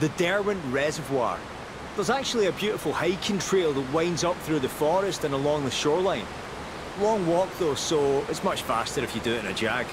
the Derwent Reservoir. There's actually a beautiful hiking trail that winds up through the forest and along the shoreline. Long walk though, so it's much faster if you do it in a jag.